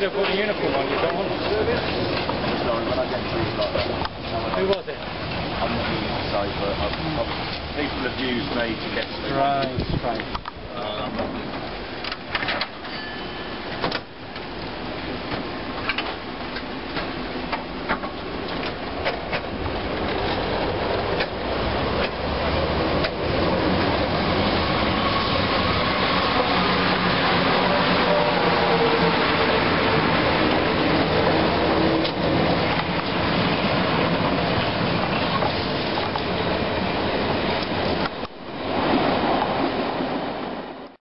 rid of all the uniform ones you don't want. Sorry, when I get treated like that. Who was it? I'm not going to say, but people have used me to get to it. Right, right.